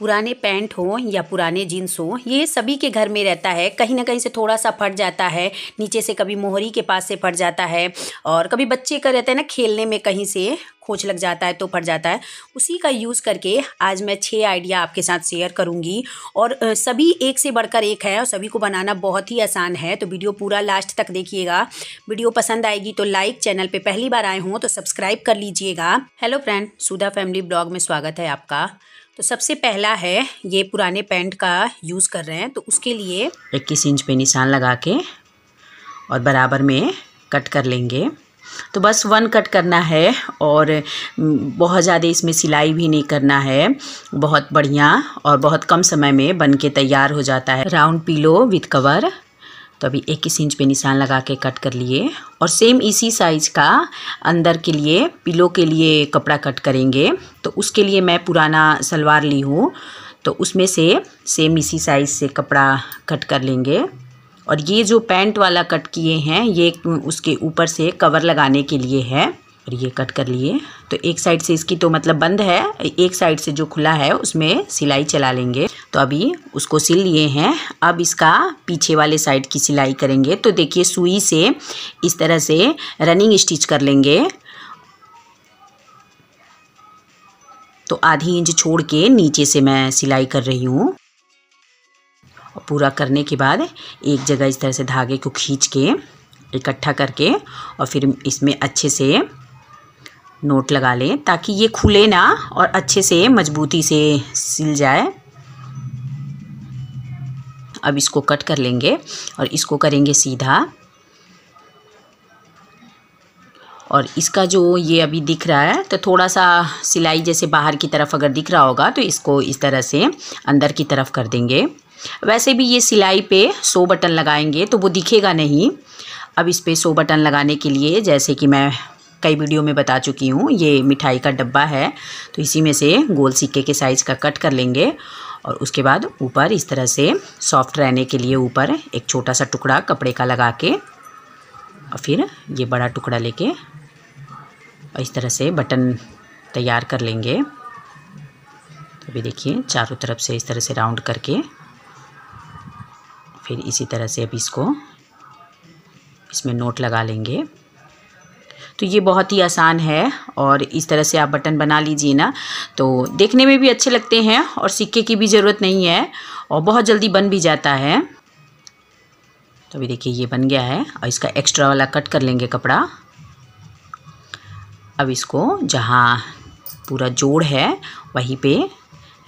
पुराने पैंट हो या पुराने जीन्स हो, ये सभी के घर में रहता है। कहीं ना कहीं से थोड़ा सा फट जाता है, नीचे से कभी मोहरी के पास से फट जाता है, और कभी बच्चे का रहता है ना खेलने में कहीं से खोच लग जाता है तो फट जाता है। उसी का यूज़ करके आज मैं 6 आइडिया आपके साथ शेयर करूंगी, और सभी एक से बढ़कर एक है और सभी को बनाना बहुत ही आसान है। तो वीडियो पूरा लास्ट तक देखिएगा, वीडियो पसंद आएगी तो लाइक, चैनल पे पहली बार आए हों तो सब्सक्राइब कर लीजिएगा। Hello friend, Sudha family blog में स्वागत है आपका। तो सबसे पहला है, ये पुराने पैंट का यूज़ कर रहे हैं तो उसके लिए 21 इंच पे निशान लगा के और बराबर में कट कर लेंगे। तो बस 1 कट करना है और बहुत ज़्यादा इसमें सिलाई भी नहीं करना है। बहुत बढ़िया और बहुत कम समय में बनके तैयार हो जाता है राउंड पीलो विथ कवर। तो अभी 21 इंच पे निशान लगा के कट कर लिए, और सेम इसी साइज़ का अंदर के लिए पिलो के लिए कपड़ा कट करेंगे। तो उसके लिए मैं पुराना सलवार ली हूँ, तो उसमें से सेम इसी साइज़ से कपड़ा कट कर लेंगे। और ये जो पैंट वाला कट किए हैं ये उसके ऊपर से कवर लगाने के लिए है। और ये कट कर लिए, तो एक साइड से इसकी तो मतलब बंद है, एक साइड से जो खुला है उसमें सिलाई चला लेंगे। तो अभी उसको सिल लिए हैं, अब इसका पीछे वाले साइड की सिलाई करेंगे। तो देखिए सुई से इस तरह से रनिंग स्टिच कर लेंगे, तो आधी इंच छोड़ के नीचे से मैं सिलाई कर रही हूँ। और पूरा करने के बाद एक जगह इस तरह से धागे को खींच के इकट्ठा करके और फिर इसमें अच्छे से नोट लगा लें ताकि ये खुले ना और अच्छे से मजबूती से सिल जाए। अब इसको कट कर लेंगे और इसको करेंगे सीधा। और इसका जो ये अभी दिख रहा है तो थोड़ा सा सिलाई जैसे बाहर की तरफ अगर दिख रहा होगा तो इसको इस तरह से अंदर की तरफ कर देंगे। वैसे भी ये सिलाई पे 100 बटन लगाएंगे तो वो दिखेगा नहीं। अब इस पे 100 बटन लगाने के लिए, जैसे कि मैं कई वीडियो में बता चुकी हूँ, ये मिठाई का डब्बा है तो इसी में से गोल सिक्के के साइज़ का कट कर लेंगे। और उसके बाद ऊपर इस तरह से सॉफ्ट रहने के लिए ऊपर एक छोटा सा टुकड़ा कपड़े का लगा के और फिर ये बड़ा टुकड़ा लेके और इस तरह से बटन तैयार कर लेंगे। तो अभी देखिए चारों तरफ से इस तरह से राउंड करके फिर इसी तरह से अभी इसको इसमें नोट लगा लेंगे। तो ये बहुत ही आसान है, और इस तरह से आप बटन बना लीजिए ना, तो देखने में भी अच्छे लगते हैं और सिक्के की भी ज़रूरत नहीं है और बहुत जल्दी बन भी जाता है। तो अभी देखिए ये बन गया है, और इसका एक्स्ट्रा वाला कट कर लेंगे कपड़ा। अब इसको जहाँ पूरा जोड़ है वहीं पे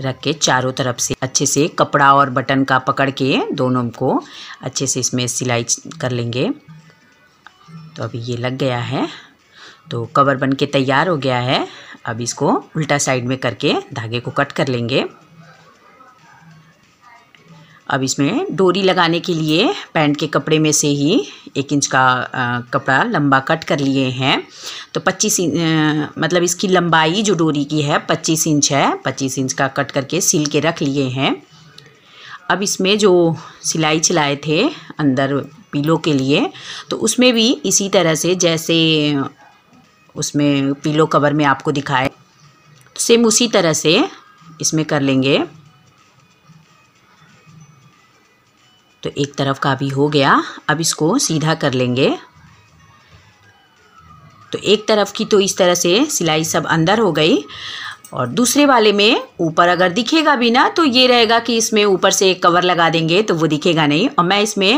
रख के चारों तरफ से अच्छे से कपड़ा और बटन का पकड़ के दोनों को अच्छे से इसमें सिलाई कर लेंगे। तो अभी ये लग गया है, तो कवर बन के तैयार हो गया है। अब इसको उल्टा साइड में करके धागे को कट कर लेंगे। अब इसमें डोरी लगाने के लिए पैंट के कपड़े में से ही 1 इंच का कपड़ा लंबा कट कर लिए हैं। तो 25 इंच मतलब इसकी लंबाई जो डोरी की है 25 इंच है, 25 इंच का कट करके सिल के रख लिए हैं। अब इसमें जो सिलाई चलाए थे अंदर पिलो के लिए तो उसमें भी इसी तरह से जैसे उसमें पिलो कवर में आपको दिखाए तो सेम उसी तरह से इसमें कर लेंगे। तो एक तरफ का भी हो गया, अब इसको सीधा कर लेंगे। तो एक तरफ की तो इस तरह से सिलाई सब अंदर हो गई, और दूसरे वाले में ऊपर अगर दिखेगा भी ना तो ये रहेगा कि इसमें ऊपर से कवर लगा देंगे तो वो दिखेगा नहीं। और मैं इसमें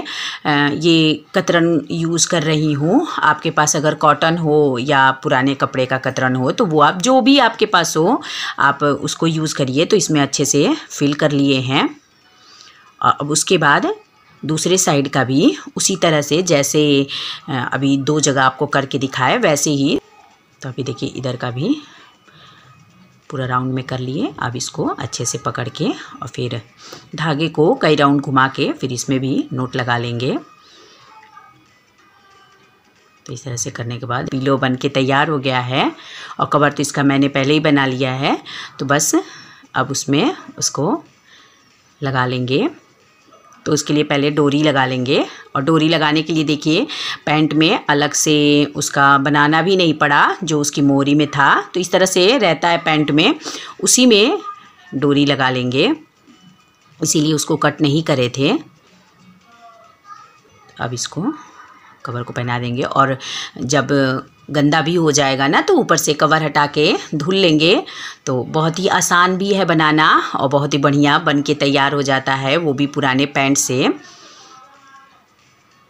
ये कतरन यूज़ कर रही हूँ। आपके पास अगर कॉटन हो या पुराने कपड़े का कतरन हो तो वो आप जो भी आपके पास हो आप उसको यूज़ करिए। तो इसमें अच्छे से फिल कर लिए हैं। अब उसके बाद दूसरे साइड का भी उसी तरह से जैसे अभी 2 जगह आपको करके दिखाए वैसे ही। तो अभी देखिए इधर का भी पूरा राउंड में कर लिए। अब इसको अच्छे से पकड़ के और फिर धागे को कई राउंड घुमा के फिर इसमें भी नोट लगा लेंगे। तो इस तरह से करने के बाद पिलो बन के तैयार हो गया है, और कवर तो इसका मैंने पहले ही बना लिया है। तो बस अब उसमें उसको लगा लेंगे। तो उसके लिए पहले डोरी लगा लेंगे, और डोरी लगाने के लिए देखिए पैंट में अलग से उसका बनाना भी नहीं पड़ा जो उसकी मोहरी में था। तो इस तरह से रहता है पैंट में, उसी में डोरी लगा लेंगे, इसीलिए उसको कट नहीं करे थे। अब इसको कवर को पहना देंगे और जब गंदा भी हो जाएगा ना तो ऊपर से कवर हटा के धुल लेंगे। तो बहुत ही आसान भी है बनाना और बहुत ही बढ़िया बन के तैयार हो जाता है, वो भी पुराने पैंट से।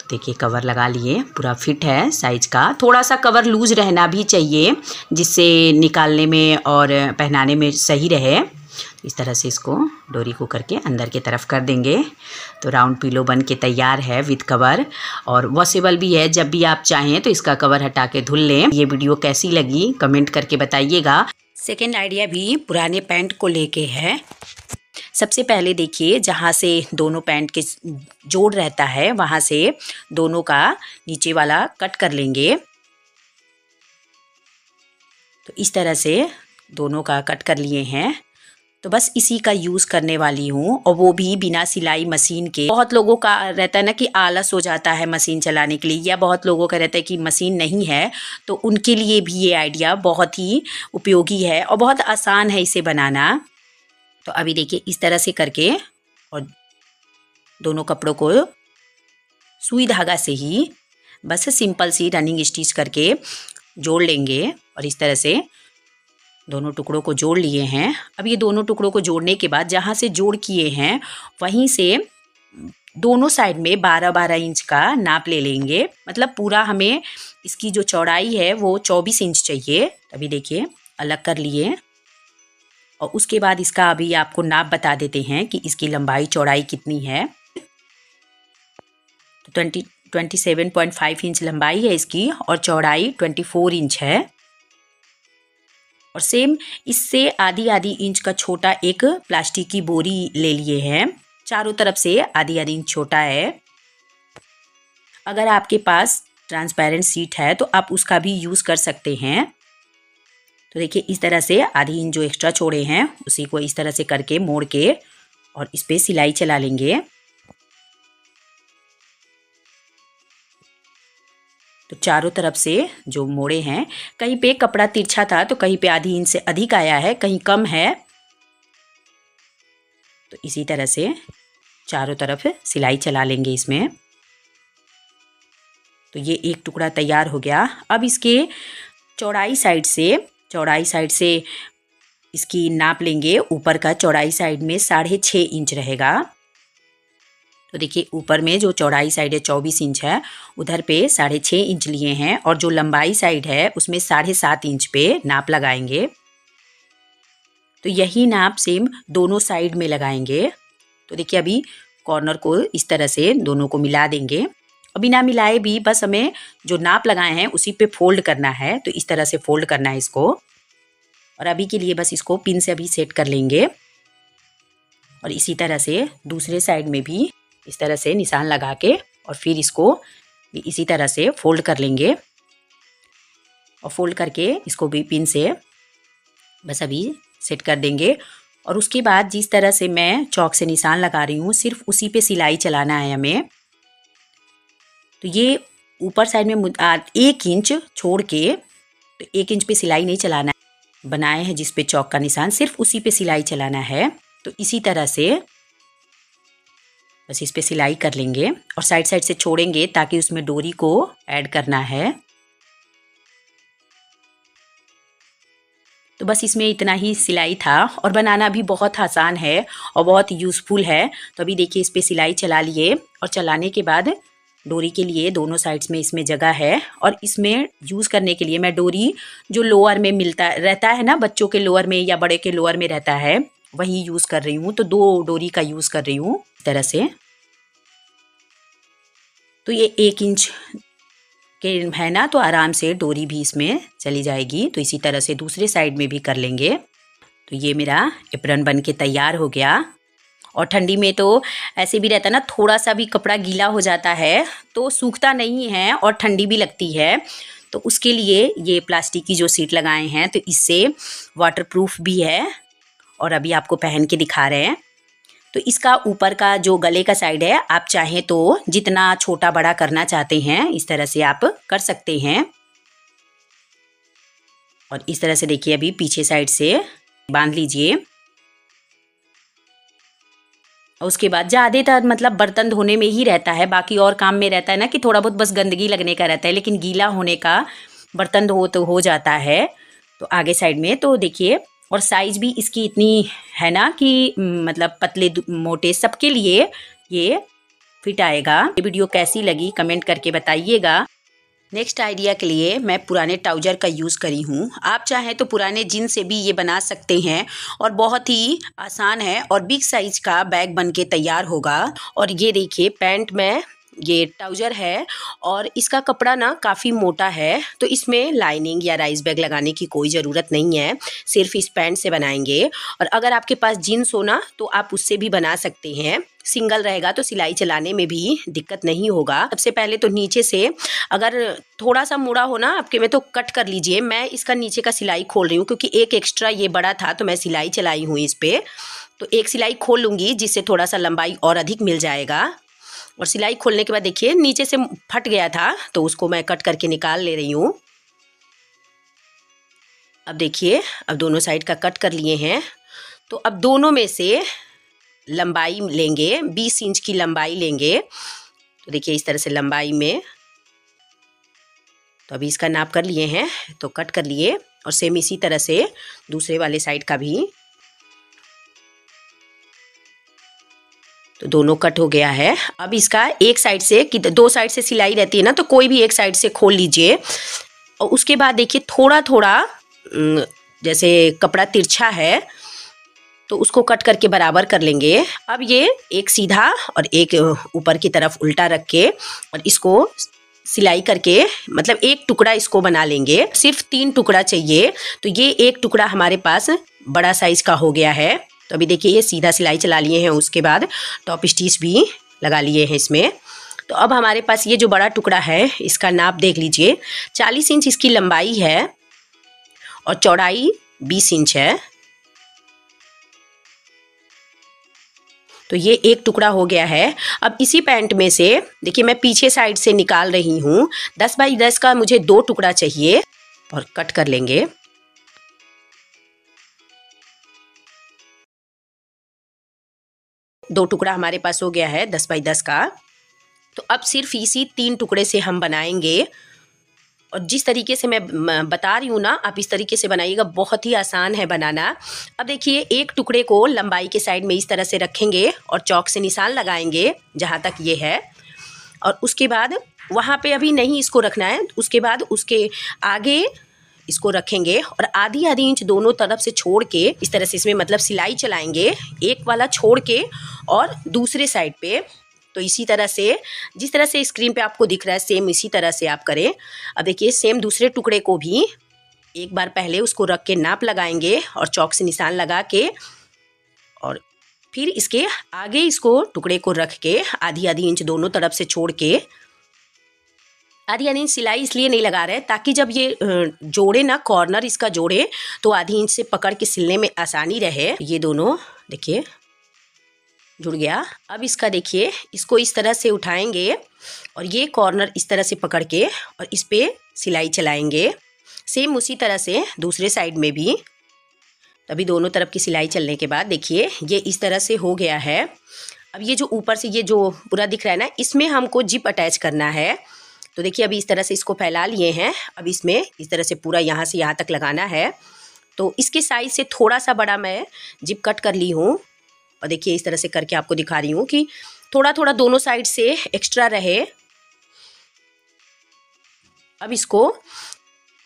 तो देखिए कवर लगा लिए, पूरा फिट है साइज का। थोड़ा सा कवर लूज रहना भी चाहिए जिससे निकालने में और पहनाने में सही रहे। इस तरह से इसको डोरी को करके अंदर की तरफ कर देंगे। तो राउंड पिलो बन के तैयार है विद कवर और वॉशेबल भी है। जब भी आप चाहें तो इसका कवर हटा के धुल लें। ये वीडियो कैसी लगी कमेंट करके बताइएगा। सेकेंड आइडिया भी पुराने पैंट को लेके है। सबसे पहले देखिए जहाँ से दोनों पैंट के जोड़ रहता है वहाँ से दोनों का नीचे वाला कट कर लेंगे। तो इस तरह से दोनों का कट कर लिए हैं। तो बस इसी का यूज़ करने वाली हूँ और वो भी बिना सिलाई मशीन के। बहुत लोगों का रहता है ना कि आलस हो जाता है मशीन चलाने के लिए, या बहुत लोगों का रहता है कि मशीन नहीं है, तो उनके लिए भी ये आइडिया बहुत ही उपयोगी है और बहुत आसान है इसे बनाना। तो अभी देखिए इस तरह से करके और दोनों कपड़ों को सुई धागा से ही बस सिंपल सी रनिंग स्टिच करके जोड़ लेंगे। और इस तरह से दोनों टुकड़ों को जोड़ लिए हैं। अब ये दोनों टुकड़ों को जोड़ने के बाद जहाँ से जोड़ किए हैं वहीं से दोनों साइड में 12-12 इंच का नाप ले लेंगे। मतलब पूरा हमें इसकी जो चौड़ाई है वो 24 इंच चाहिए। अभी देखिए अलग कर लिए और उसके बाद इसका अभी आपको नाप बता देते हैं कि इसकी लंबाई चौड़ाई कितनी है। तो 27.5 इंच लंबाई है इसकी और चौड़ाई 24 इंच है। और सेम इससे आधी आधी इंच का छोटा एक प्लास्टिक की बोरी ले लिए हैं। चारों तरफ से आधी आधी इंच छोटा है। अगर आपके पास ट्रांसपेरेंट शीट है तो आप उसका भी यूज़ कर सकते हैं। तो देखिए इस तरह से आधी इंच जो एक्स्ट्रा छोड़े हैं उसी को इस तरह से करके मोड़ के और इस पर सिलाई चला लेंगे। तो चारों तरफ से जो मोड़े हैं, कहीं पे कपड़ा तिरछा था तो कहीं पे आधी इंच से अधिक आया है, कहीं कम है। तो इसी तरह से चारों तरफ सिलाई चला लेंगे इसमें। तो ये एक टुकड़ा तैयार हो गया। अब इसके चौड़ाई साइड से इसकी नाप लेंगे। ऊपर का चौड़ाई साइड में 6.5 इंच रहेगा। तो देखिए ऊपर में जो चौड़ाई साइड है 24 इंच है, उधर पे 6.5 इंच लिए हैं और जो लंबाई साइड है उसमें 7.5 इंच पे नाप लगाएंगे। तो यही नाप सेम दोनों साइड में लगाएंगे। तो देखिए अभी कॉर्नर को इस तरह से दोनों को मिला देंगे और बिना मिलाए भी बस हमें जो नाप लगाए हैं उसी पे फोल्ड करना है। तो इस तरह से फोल्ड करना है इसको। और अभी के लिए बस इसको पिन से अभी सेट कर लेंगे। और इसी तरह से दूसरे साइड में भी इस तरह से निशान लगा के और फिर इसको भी इसी तरह से फोल्ड कर लेंगे। और फोल्ड करके इसको भी पिन से बस अभी सेट कर देंगे। और उसके बाद जिस तरह से मैं चौक से निशान लगा रही हूँ सिर्फ उसी पे सिलाई चलाना है हमें। तो ये ऊपर साइड में 1 इंच छोड़ के, तो 1 इंच पे सिलाई नहीं चलाना है। बनाए हैं जिस पे चौक का निशान सिर्फ उसी पे सिलाई चलाना है। तो इसी तरह से बस इस पे सिलाई कर लेंगे और साइड साइड से छोड़ेंगे ताकि उसमें डोरी को ऐड करना है। तो बस इसमें इतना ही सिलाई था और बनाना भी बहुत आसान है और बहुत यूज़फुल है। तो अभी देखिए इस पे सिलाई चला लिए और चलाने के बाद डोरी के लिए दोनों साइड्स में इसमें जगह है। और इसमें यूज़ करने के लिए मैं डोरी जो लोअर में मिलता रहता है ना, बच्चों के लोअर में या बड़े के लोअर में रहता है, वही यूज़ कर रही हूँ। तो 2 डोरी का यूज़ कर रही हूँ इस तरह से। तो ये 1 इंच के है ना, तो आराम से डोरी भी इसमें चली जाएगी। तो इसी तरह से दूसरे साइड में भी कर लेंगे। तो ये मेरा एप्रन बन के तैयार हो गया। और ठंडी में तो ऐसे भी रहता है ना, थोड़ा सा भी कपड़ा गीला हो जाता है तो सूखता नहीं है और ठंडी भी लगती है। तो उसके लिए ये प्लास्टिक की जो शीट लगाए हैं तो इससे वाटरप्रूफ भी है। और अभी आपको पहन के दिखा रहे हैं। तो इसका ऊपर का जो गले का साइड है, आप चाहें तो जितना छोटा बड़ा करना चाहते हैं इस तरह से आप कर सकते हैं। और इस तरह से देखिए अभी पीछे साइड से बांध लीजिए। उसके बाद ज़्यादातर मतलब बर्तन धोने में ही रहता है, बाकी और काम में रहता है ना कि थोड़ा बहुत बस गंदगी लगने का रहता है, लेकिन गीला होने का बर्तन धो तो हो जाता है। तो आगे साइड में तो देखिए, और साइज़ भी इसकी इतनी है ना कि मतलब पतले मोटे सबके लिए ये फिट आएगा। ये वीडियो कैसी लगी कमेंट करके बताइएगा। नेक्स्ट आइडिया के लिए मैं पुराने ट्राउज़र का यूज़ करी हूँ, आप चाहें तो पुराने जीन से भी ये बना सकते हैं और बहुत ही आसान है और बिग साइज़ का बैग बन के तैयार होगा। और ये देखिए पैंट में ये ट्राउज़र है और इसका कपड़ा ना काफ़ी मोटा है, तो इसमें लाइनिंग या राइस बैग लगाने की कोई ज़रूरत नहीं है, सिर्फ इस पैंट से बनाएंगे। और अगर आपके पास जीन्स हो ना तो आप उससे भी बना सकते हैं, सिंगल रहेगा तो सिलाई चलाने में भी दिक्कत नहीं होगा। सबसे पहले तो नीचे से अगर थोड़ा सा मुड़ा हो ना आपके में तो कट कर लीजिए। मैं इसका नीचे का सिलाई खोल रही हूँ क्योंकि एक एक्स्ट्रा ये बड़ा था तो मैं सिलाई चलाई हूँ इस पर, तो एक सिलाई खोल लूँगी जिससे थोड़ा सा लंबाई और अधिक मिल जाएगा। और सिलाई खोलने के बाद देखिए नीचे से फट गया था तो उसको मैं कट करके निकाल ले रही हूँ। अब देखिए अब दोनों साइड का कट कर लिए हैं, तो अब दोनों में से लंबाई लेंगे, 20 इंच की लंबाई लेंगे। तो देखिए इस तरह से लंबाई में, तो अभी इसका नाप कर लिए हैं तो कट कर लिए, और सेम इसी तरह से दूसरे वाले साइड का भी, तो दोनों कट हो गया है। अब इसका एक साइड से, कि दो साइड से सिलाई रहती है ना, तो कोई भी एक साइड से खोल लीजिए। और उसके बाद देखिए थोड़ा थोड़ा जैसे कपड़ा तिरछा है तो उसको कट करके बराबर कर लेंगे। अब ये एक सीधा और एक ऊपर की तरफ उल्टा रख के और इसको सिलाई करके मतलब एक टुकड़ा इसको बना लेंगे, सिर्फ 3 टुकड़ा चाहिए। तो ये एक टुकड़ा हमारे पास बड़ा साइज का हो गया है। तो अभी देखिए ये सीधा सिलाई चला लिए हैं, उसके बाद टॉप स्टिच भी लगा लिए हैं इसमें। तो अब हमारे पास ये जो बड़ा टुकड़ा है इसका नाप देख लीजिए, 40 इंच इसकी लंबाई है और चौड़ाई 20 इंच है। तो ये एक टुकड़ा हो गया है। अब इसी पैंट में से देखिए मैं पीछे साइड से निकाल रही हूँ, 10 बाई 10 का मुझे 2 टुकड़ा चाहिए और कट कर लेंगे। दो टुकड़ा हमारे पास हो गया है 10 बाई 10 का। तो अब सिर्फ इसी 3 टुकड़े से हम बनाएंगे, और जिस तरीके से मैं बता रही हूँ ना आप इस तरीके से बनाइएगा, बहुत ही आसान है बनाना। अब देखिए एक टुकड़े को लंबाई के साइड में इस तरह से रखेंगे और चौक से निशान लगाएंगे जहाँ तक ये है, और उसके बाद वहाँ पे अभी नहीं इसको रखना है, उसके बाद उसके आगे इसको रखेंगे और आधी आधी इंच दोनों तरफ से छोड़ के इस तरह से इसमें मतलब सिलाई चलाएँगे, एक वाला छोड़ के और दूसरे साइड पर। तो इसी तरह से जिस तरह से स्क्रीन पे आपको दिख रहा है सेम इसी तरह से आप करें। अब देखिए सेम दूसरे टुकड़े को भी एक बार पहले उसको रख के नाप लगाएंगे और चौक से निशान लगा के, और फिर इसके आगे इसको टुकड़े को रख के आधी आधी इंच दोनों तरफ से छोड़ के। आधी आधी इंच सिलाई इसलिए नहीं लगा रहे ताकि जब ये जोड़े ना कॉर्नर इसका जोड़े तो आधी इंच से पकड़ के सिलने में आसानी रहे। ये दोनों देखिए जुड़ गया। अब इसका देखिए इसको इस तरह से उठाएंगे और ये कॉर्नर इस तरह से पकड़ के और इस पर सिलाई चलाएंगे, सेम उसी तरह से दूसरे साइड में भी। अभी दोनों तरफ की सिलाई चलने के बाद देखिए ये इस तरह से हो गया है। अब ये जो ऊपर से ये जो पूरा दिख रहा है ना इसमें हमको जिप अटैच करना है। तो देखिए अभी इस तरह से इसको फैला लिए हैं, अब इसमें इस तरह से पूरा यहाँ से यहाँ तक लगाना है। तो इसके साइज़ से थोड़ा सा बड़ा मैं जिप कट कर ली हूँ, और देखिए इस तरह से करके आपको दिखा रही हूँ कि थोड़ा थोड़ा दोनों साइड से एक्स्ट्रा रहे। अब इसको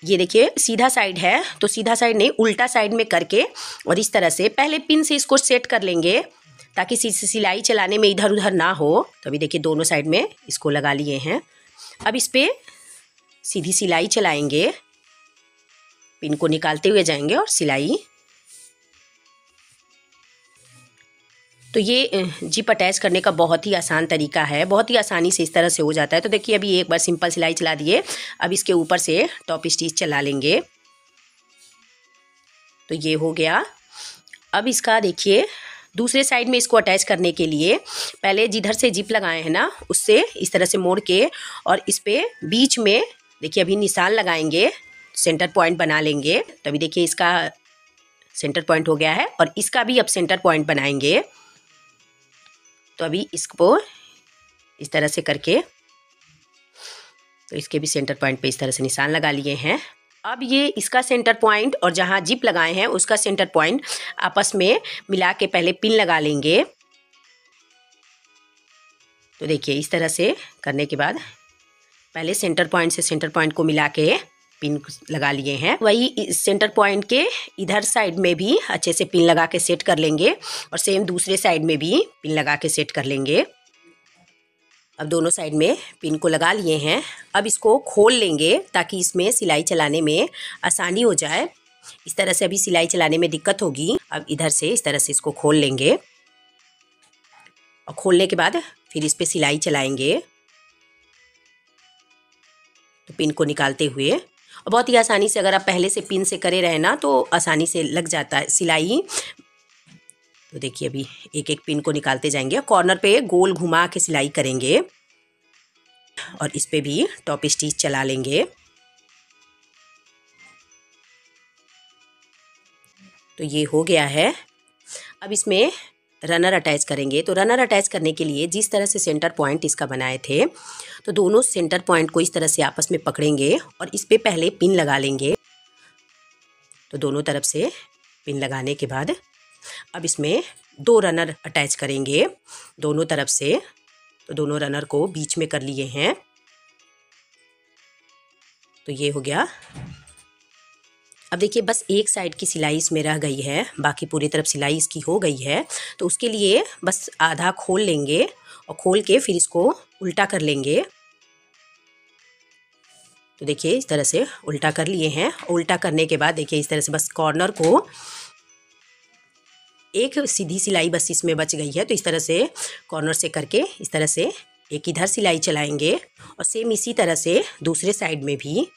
ये देखिए सीधा साइड है तो सीधा साइड नहीं उल्टा साइड में करके और इस तरह से पहले पिन से इसको सेट कर लेंगे ताकि सिलाई चलाने में इधर उधर ना हो। तो अभी देखिए दोनों साइड में इसको लगा लिए हैं। अब इस पर सीधी सिलाई चलाएँगे, पिन को निकालते हुए जाएंगे और सिलाई। तो ये जिप अटैच करने का बहुत ही आसान तरीका है, बहुत ही आसानी से इस तरह से हो जाता है। तो देखिए अभी एक बार सिंपल सिलाई चला दिए, अब इसके ऊपर से टॉप स्टिच चला लेंगे। तो ये हो गया। अब इसका देखिए दूसरे साइड में इसको अटैच करने के लिए पहले जिधर से जिप लगाए हैं ना उससे इस तरह से मोड़ के और इस पर बीच में देखिए अभी निशान लगाएंगे, सेंटर पॉइंट बना लेंगे। तो अभी देखिए इसका सेंटर पॉइंट हो गया है और इसका भी अब सेंटर पॉइंट बनाएंगे। तो अभी इसको इस तरह से करके, तो इसके भी सेंटर पॉइंट पे इस तरह से निशान लगा लिए हैं। अब ये इसका सेंटर पॉइंट और जहाँ जिप लगाए हैं उसका सेंटर पॉइंट आपस में मिला के पहले पिन लगा लेंगे। तो देखिए इस तरह से करने के बाद पहले सेंटर पॉइंट से सेंटर पॉइंट को मिला के पिन लगा लिए हैं। वही सेंटर पॉइंट के इधर साइड में भी अच्छे से पिन लगा के सेट कर लेंगे और सेम दूसरे साइड में भी पिन लगा के सेट कर लेंगे। अब दोनों साइड में पिन को लगा लिए हैं। अब इसको खोल लेंगे ताकि इसमें सिलाई चलाने में आसानी हो जाए। इस तरह से अभी सिलाई चलाने में दिक्कत होगी। अब इधर से इस तरह से इसको खोल लेंगे और खोलने के बाद फिर इस पर सिलाई चलाएंगे। तो पिन को निकालते हुए और बहुत ही आसानी से, अगर आप पहले से पिन से करे रहे ना तो आसानी से लग जाता है सिलाई। तो देखिए अभी एक एक पिन को निकालते जाएंगे, कॉर्नर पे गोल घुमा के सिलाई करेंगे और इस पे भी टॉप स्टिच चला लेंगे। तो ये हो गया है। अब इसमें रनर अटैच करेंगे। तो रनर अटैच करने के लिए जिस तरह से सेंटर पॉइंट इसका बनाए थे, तो दोनों सेंटर पॉइंट को इस तरह से आपस में पकड़ेंगे और इस पे पहले पिन लगा लेंगे। तो दोनों तरफ से पिन लगाने के बाद अब इसमें दो रनर अटैच करेंगे दोनों तरफ से। तो दोनों रनर को बीच में कर लिए हैं। तो ये हो गया। अब देखिए बस एक साइड की सिलाई इसमें रह गई है, बाकी पूरी तरफ सिलाई इसकी हो गई है। तो उसके लिए बस आधा खोल लेंगे और खोल के फिर इसको उल्टा कर लेंगे। तो देखिए इस तरह से उल्टा कर लिए हैं। उल्टा करने के बाद देखिए इस तरह से बस कॉर्नर को एक सीधी सिलाई बस इसमें बच गई है। तो इस तरह से कॉर्नर से करके इस तरह से एक इधर सिलाई चलाएंगे और सेम इसी तरह से दूसरे साइड में भी।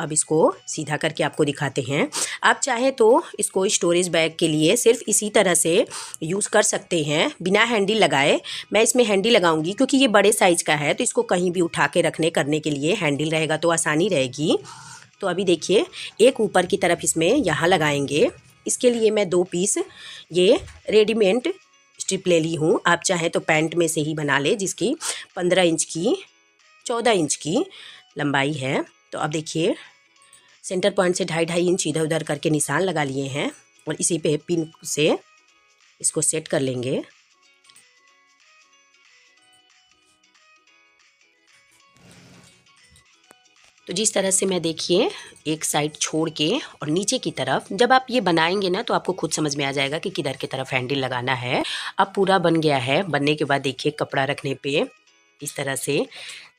अब इसको सीधा करके आपको दिखाते हैं। आप चाहे तो इसको स्टोरेज बैग के लिए सिर्फ इसी तरह से यूज़ कर सकते हैं बिना हैंडल लगाए। मैं इसमें हैंडल लगाऊंगी क्योंकि ये बड़े साइज़ का है, तो इसको कहीं भी उठा के रखने करने के लिए हैंडल रहेगा तो आसानी रहेगी। तो अभी देखिए एक ऊपर की तरफ इसमें यहाँ लगाएंगे। इसके लिए मैं दो पीस ये रेडीमेड स्ट्रिप ले ली हूँ। आप चाहे तो पैंट में से ही बना ले, जिसकी 15 इंच की 14 इंच की लंबाई है। तो अब देखिए सेंटर पॉइंट से 2.5 इंच इधर उधर करके निशान लगा लिए हैं और इसी पे पिन से इसको सेट कर लेंगे। तो जिस तरह से मैं देखिए एक साइड छोड़ के और नीचे की तरफ, जब आप ये बनाएंगे ना तो आपको खुद समझ में आ जाएगा कि किधर की तरफ हैंडल लगाना है। अब पूरा बन गया है। बनने के बाद देखिए कपड़ा रखने पे इस तरह से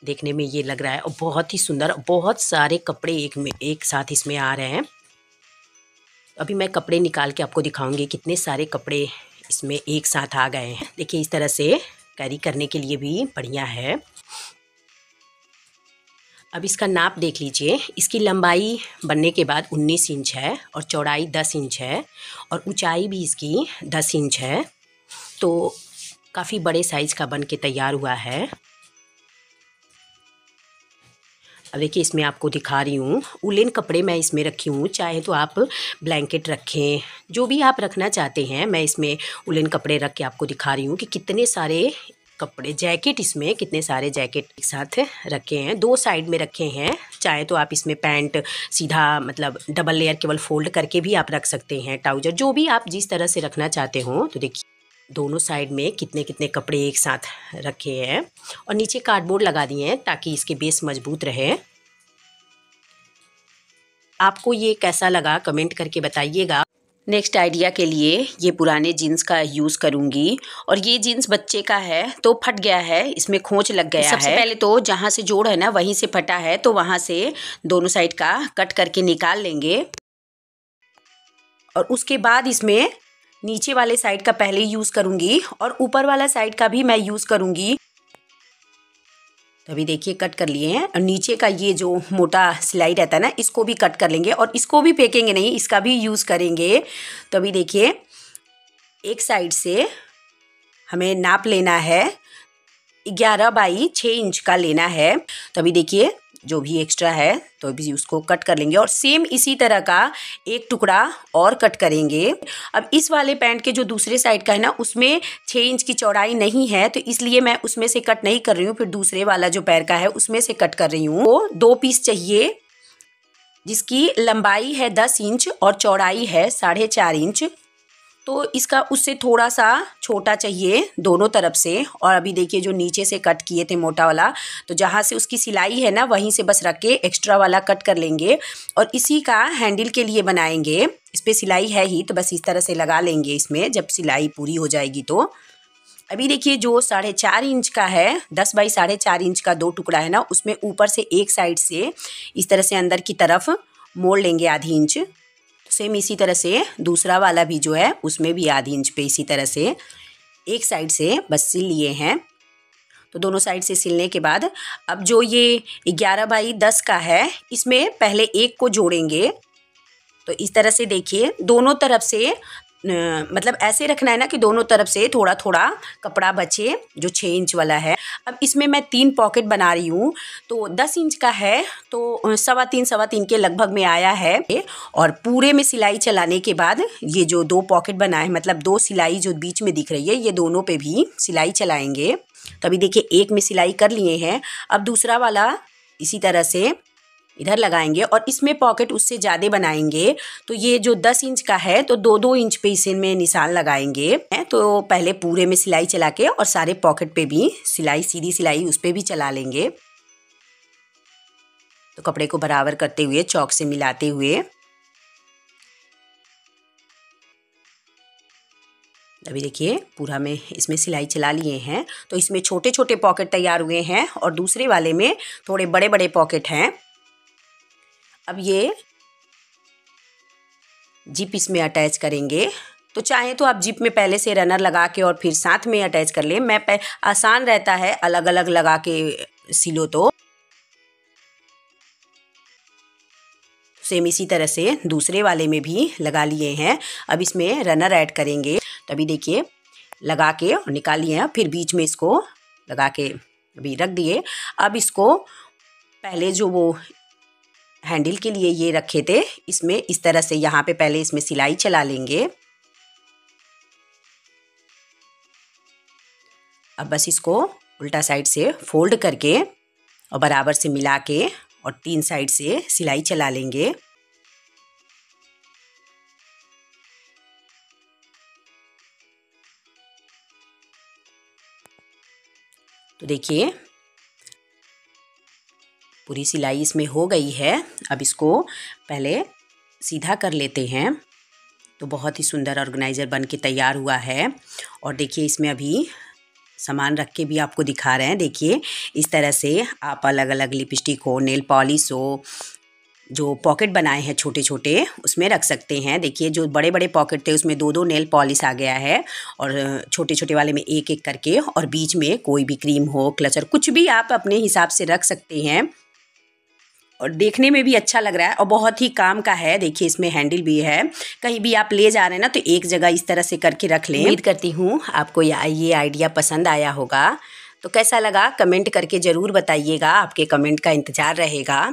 देखने में ये लग रहा है और बहुत ही सुंदर, बहुत सारे कपड़े एक में एक साथ इसमें आ रहे हैं। अभी मैं कपड़े निकाल के आपको दिखाऊंगी कितने सारे कपड़े इसमें एक साथ आ गए हैं। देखिए इस तरह से कैरी करने के लिए भी बढ़िया है। अब इसका नाप देख लीजिए। इसकी लंबाई बनने के बाद 19 इंच है और चौड़ाई 10 इंच है और ऊंचाई भी इसकी 10 इंच है। तो काफ़ी बड़े साइज़ का बन के तैयार हुआ है। अब देखिए इसमें आपको दिखा रही हूँ उलेन कपड़े मैं इसमें रखी हूँ। चाहे तो आप ब्लैंकेट रखें, जो भी आप रखना चाहते हैं। मैं इसमें उलेन कपड़े रख के आपको दिखा रही हूँ कि कितने सारे कपड़े, जैकेट इसमें कितने सारे जैकेट एक साथ रखे हैं। दो साइड में रखे हैं। चाहे तो आप इसमें पैंट सीधा मतलब डबल लेयर केवल फोल्ड करके भी आप रख सकते हैं। ट्राउजर जो भी आप जिस तरह से रखना चाहते हो। तो देखिए दोनों साइड में कितने कितने कपड़े एक साथ रखे हैं और नीचे कार्डबोर्ड लगा दिए हैं ताकि इसके बेस मजबूत रहे। आपको ये कैसा लगा कमेंट करके बताइएगा। नेक्स्ट आइडिया के लिए ये पुराने जीन्स का यूज़ करूँगी और ये जीन्स बच्चे का है तो फट गया है, इसमें खोंच लग गया है। सबसे पहले तो जहाँ से जोड़ है ना वहीं से फटा है, तो वहाँ से दोनों साइड का कट करके निकाल लेंगे और उसके बाद इसमें नीचे वाले साइड का पहले यूज़ करूँगी और ऊपर वाला साइड का भी मैं यूज़ करूँगी। तो अभी देखिए कट कर लिए हैं और नीचे का ये जो मोटा सिलाई रहता है ना इसको भी कट कर लेंगे और इसको भी फेंकेंगे नहीं, इसका भी यूज़ करेंगे। तो अभी देखिए एक साइड से हमें नाप लेना है, 11 बाई 6 इंच का लेना है। तो अभी देखिए जो भी एक्स्ट्रा है तो भी उसको कट कर लेंगे और सेम इसी तरह का एक टुकड़ा और कट करेंगे। अब इस वाले पैंट के जो दूसरे साइड का है ना उसमें 6 इंच की चौड़ाई नहीं है तो इसलिए मैं उसमें से कट नहीं कर रही हूँ, फिर दूसरे वाला जो पैर का है उसमें से कट कर रही हूँ। वो 2 पीस चाहिए जिसकी लंबाई है 10 इंच और चौड़ाई है 4.5 इंच, तो इसका उससे थोड़ा सा छोटा चाहिए दोनों तरफ से। और अभी देखिए जो नीचे से कट किए थे मोटा वाला तो जहाँ से उसकी सिलाई है ना वहीं से बस रख के एक्स्ट्रा वाला कट कर लेंगे और इसी का हैंडल के लिए बनाएंगे। इस पर सिलाई है ही तो बस इस तरह से लगा लेंगे इसमें जब सिलाई पूरी हो जाएगी। तो अभी देखिए जो 4.5 इंच का है 10 बाई 4.5 इंच का 2 टुकड़ा है ना उसमें ऊपर से एक साइड से इस तरह से अंदर की तरफ मोड़ लेंगे ½ इंच। सेम इसी तरह से दूसरा वाला भी जो है उसमें भी ½ इंच पे इसी तरह से एक साइड से बस सिल लिए हैं। तो दोनों साइड से सिलने के बाद अब जो ये 11 बाई 10 का है इसमें पहले एक को जोड़ेंगे। तो इस तरह से देखिए दोनों तरफ से मतलब ऐसे रखना है ना कि दोनों तरफ से थोड़ा थोड़ा कपड़ा बचे जो 6 इंच वाला है। अब इसमें मैं 3 पॉकेट बना रही हूँ तो 10 इंच का है तो 3.25 के लगभग में आया है और पूरे में सिलाई चलाने के बाद ये जो 2 पॉकेट बनाए मतलब 2 सिलाई जो बीच में दिख रही है ये दोनों पे भी सिलाई चलाएंगे। तो अभी देखिए एक में सिलाई कर लिए हैं, अब दूसरा वाला इसी तरह से इधर लगाएंगे और इसमें पॉकेट उससे ज़्यादा बनाएंगे। तो ये जो 10 इंच का है तो 2-2 इंच पे इसे में निशान लगाएंगे। तो पहले पूरे में सिलाई चला के और सारे पॉकेट पे भी सिलाई सीधी सिलाई उस पे भी चला लेंगे। तो कपड़े को बराबर करते हुए चौक से मिलाते हुए अभी देखिए पूरा में इसमें सिलाई चला लिए हैं। तो इसमें छोटे छोटे पॉकेट तैयार हुए हैं और दूसरे वाले में थोड़े बड़े बड़े पॉकेट हैं। अब ये जिप इसमें अटैच करेंगे तो चाहे तो आप जिप में पहले से रनर लगा के और फिर साथ में अटैच कर लें। मैं आसान रहता है अलग अलग लगा के सिलो। तो सेम इसी तरह से दूसरे वाले में भी लगा लिए हैं, अब इसमें रनर ऐड करेंगे। तभी देखिए लगा के और निकाल लिए हैं, फिर बीच में इसको लगा के अभी रख दिए। अब इसको पहले जो वो हैंडल के लिए ये रखे थे इसमें इस तरह से यहाँ पे पहले इसमें सिलाई चला लेंगे। अब बस इसको उल्टा साइड से फोल्ड करके और बराबर से मिला के और 3 साइड से सिलाई चला लेंगे। तो देखिए पूरी सिलाई इसमें हो गई है। अब इसको पहले सीधा कर लेते हैं। तो बहुत ही सुंदर ऑर्गेनाइज़र बन के तैयार हुआ है। और देखिए इसमें अभी सामान रख के भी आपको दिखा रहे हैं। देखिए इस तरह से आप अलग अलग लिपस्टिक हो, नेल पॉलिश हो, जो पॉकेट बनाए हैं छोटे छोटे उसमें रख सकते हैं। देखिए जो बड़े बड़े पॉकेट थे उसमें 2-2 नेल पॉलिश आ गया है और छोटे छोटे वाले में 1-1 करके और बीच में कोई भी क्रीम हो, क्लचर, कुछ भी आप अपने हिसाब से रख सकते हैं। और देखने में भी अच्छा लग रहा है और बहुत ही काम का है। देखिए इसमें हैंडल भी है, कहीं भी आप ले जा रहे हैं ना तो एक जगह इस तरह से करके रख लें। उम्मीद करती हूँ आपको ये आइडिया पसंद आया होगा। तो कैसा लगा कमेंट करके ज़रूर बताइएगा, आपके कमेंट का इंतज़ार रहेगा।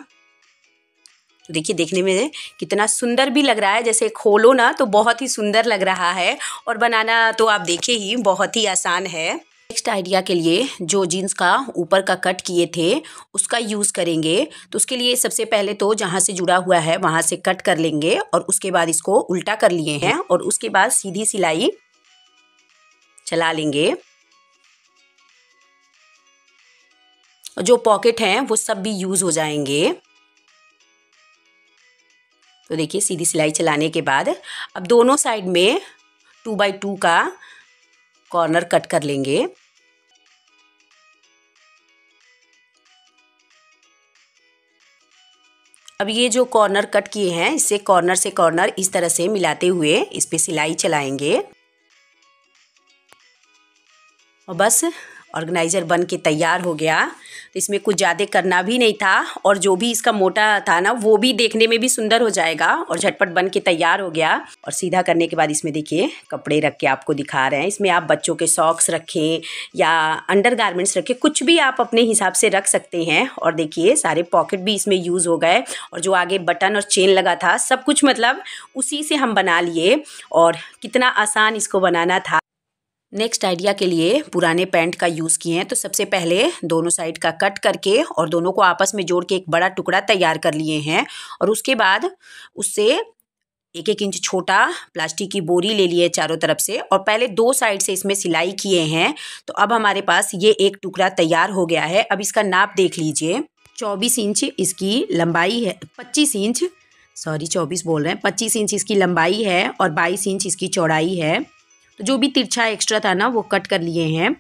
तो देखिए देखने में कितना सुंदर भी लग रहा है, जैसे खोलो ना तो बहुत ही सुंदर लग रहा है और बनाना तो आप देखिए ही बहुत ही आसान है। नेक्स्ट आइडिया के लिए जो जीन्स का ऊपर का कट किए थे उसका यूज़ करेंगे। तो उसके लिए सबसे पहले तो जहाँ से जुड़ा हुआ है वहाँ से कट कर लेंगे और उसके बाद इसको उल्टा कर लिए हैं और उसके बाद सीधी सिलाई चला लेंगे। जो पॉकेट हैं वो सब भी यूज़ हो जाएंगे। तो देखिए सीधी सिलाई चलाने के बाद अब दोनों साइड में 2x2 का कॉर्नर कट कर लेंगे। अब ये जो कॉर्नर कट किए हैं इससे कॉर्नर से कॉर्नर इस तरह से मिलाते हुए इस पे सिलाई चलाएंगे और बस ऑर्गेनाइज़र बन के तैयार हो गया। तो इसमें कुछ ज़्यादा करना भी नहीं था और जो भी इसका मोटा था ना वो भी देखने में भी सुंदर हो जाएगा और झटपट बन के तैयार हो गया। और सीधा करने के बाद इसमें देखिए कपड़े रख के आपको दिखा रहे हैं। इसमें आप बच्चों के सॉक्स रखें या अंडर गारमेंट्स रखें, कुछ भी आप अपने हिसाब से रख सकते हैं। और देखिए सारे पॉकेट भी इसमें यूज़ हो गए और जो आगे बटन और चेन लगा था सब कुछ मतलब उसी से हम बना लिए। और कितना आसान इसको बनाना था। नेक्स्ट आइडिया के लिए पुराने पैंट का यूज़ किए हैं। तो सबसे पहले दोनों साइड का कट करके और दोनों को आपस में जोड़ के एक बड़ा टुकड़ा तैयार कर लिए हैं। और उसके बाद उससे एक एक इंच छोटा प्लास्टिक की बोरी ले लिए चारों तरफ से और पहले दो साइड से इसमें सिलाई किए हैं। तो अब हमारे पास ये एक टुकड़ा तैयार हो गया है। अब इसका नाप देख लीजिए, 24 इंच इसकी लंबाई है, 25 इंच, सॉरी 24 बोल रहे हैं, 25 इंच इसकी लंबाई है और 22 इंच इसकी चौड़ाई है। तो जो भी तिरछा एक्स्ट्रा था ना वो कट कर लिए हैं।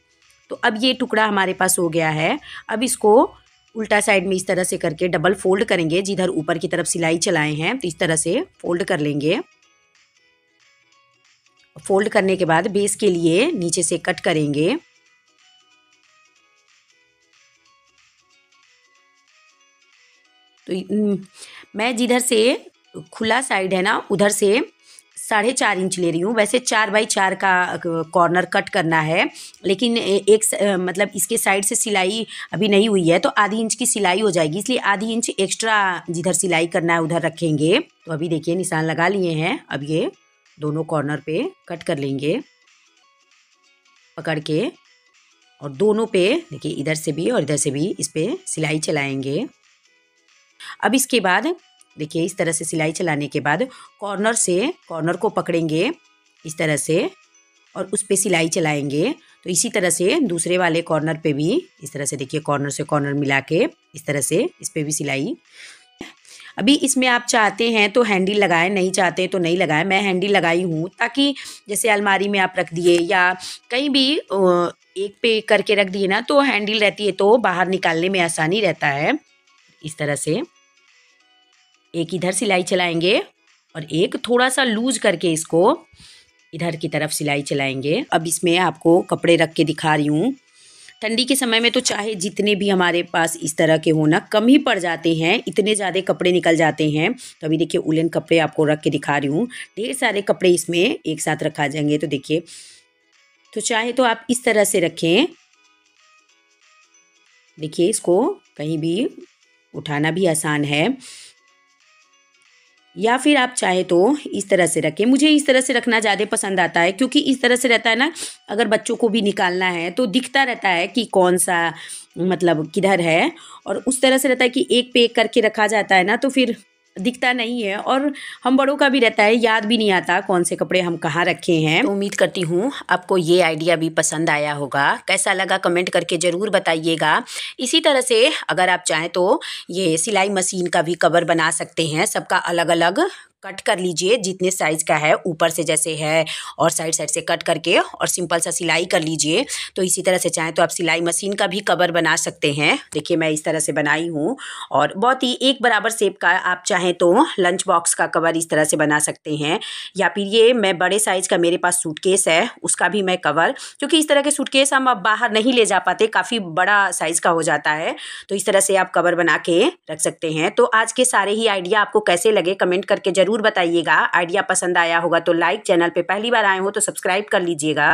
तो अब ये टुकड़ा हमारे पास हो गया है। अब इसको उल्टा साइड में इस तरह से करके डबल फोल्ड करेंगे, जिधर ऊपर की तरफ सिलाई चलाए हैं तो इस तरह से फोल्ड कर लेंगे। फोल्ड करने के बाद बेस के लिए नीचे से कट करेंगे। तो मैं जिधर से खुला साइड है ना उधर से 4.5 इंच ले रही हूँ। वैसे 4x4 का कॉर्नर कट करना है, लेकिन एक मतलब इसके साइड से सिलाई अभी नहीं हुई है तो आधी इंच की सिलाई हो जाएगी, इसलिए आधी इंच एक्स्ट्रा जिधर सिलाई करना है उधर रखेंगे। तो अभी देखिए निशान लगा लिए हैं। अब ये दोनों कॉर्नर पे कट कर लेंगे पकड़ के और दोनों पे देखिए इधर से भी और इधर से भी इस पर सिलाई चलाएँगे। अब इसके बाद देखिए इस तरह से सिलाई चलाने के बाद कॉर्नर से कॉर्नर को पकड़ेंगे इस तरह से और उस पे सिलाई चलाएंगे। तो इसी तरह से दूसरे वाले कॉर्नर पे भी इस तरह से देखिए कॉर्नर से कॉर्नर मिला के इस तरह से इस पे भी सिलाई। अभी इसमें आप चाहते हैं तो हैंडल लगाएं, नहीं चाहते तो नहीं लगाएं। मैं हैंडल लगाई हूँ ताकि जैसे अलमारी में आप रख दिए या कहीं भी एक पे करके रख दिए ना तो हैंडल रहती है तो बाहर निकालने में आसानी रहता है। इस तरह से एक इधर सिलाई चलाएंगे और एक थोड़ा सा लूज करके इसको इधर की तरफ सिलाई चलाएंगे। अब इसमें आपको कपड़े रख के दिखा रही हूँ। ठंडी के समय में तो चाहे जितने भी हमारे पास इस तरह के हो ना कम ही पड़ जाते हैं, इतने ज़्यादा कपड़े निकल जाते हैं। तो अभी देखिए उलन कपड़े आपको रख के दिखा रही हूँ। ढेर सारे कपड़े इसमें एक साथ रखा जाएंगे। तो देखिए तो चाहे तो आप इस तरह से रखें, देखिए इसको कहीं भी उठाना भी आसान है, या फिर आप चाहे तो इस तरह से रखें। मुझे इस तरह से रखना ज़्यादा पसंद आता है क्योंकि इस तरह से रहता है ना अगर बच्चों को भी निकालना है तो दिखता रहता है कि कौन सा मतलब किधर है। और उस तरह से रहता है कि एक पे एक करके रखा जाता है ना तो फिर दिखता नहीं है और हम बड़ों का भी रहता है, याद भी नहीं आता कौन से कपड़े हम कहाँ रखे हैं। तो उम्मीद करती हूँ आपको ये आइडिया भी पसंद आया होगा। कैसा लगा कमेंट करके ज़रूर बताइएगा। इसी तरह से अगर आप चाहें तो ये सिलाई मशीन का भी कवर बना सकते हैं। सबका अलग अलग कट कर लीजिए जितने साइज़ का है, ऊपर से जैसे है और साइड साइड से कट करके और सिंपल सा सिलाई कर लीजिए। तो इसी तरह से चाहें तो आप सिलाई मशीन का भी कवर बना सकते हैं। देखिए मैं इस तरह से बनाई हूँ और बहुत ही एक बराबर शेप का आप चाहें तो लंच बॉक्स का कवर इस तरह से बना सकते हैं। या फिर ये मैं बड़े साइज़ का मेरे पास सूटकेस है उसका भी मैं कवर, क्योंकि इस तरह के सूटकेस हम अब बाहर नहीं ले जा पाते, काफ़ी बड़ा साइज़ का हो जाता है। तो इस तरह से आप कवर बना के रख सकते हैं। तो आज के सारे ही आइडिया आपको कैसे लगे कमेंट करके ज़रूर बताइएगा। आइडिया पसंद आया होगा तो लाइक, चैनल पे पहली बार आए हो तो सब्सक्राइब कर लीजिएगा।